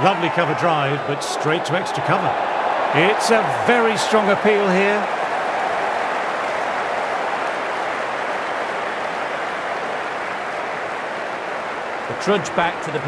Lovely cover drive, but straight to extra cover. It's a very strong appeal here. The trudge back to the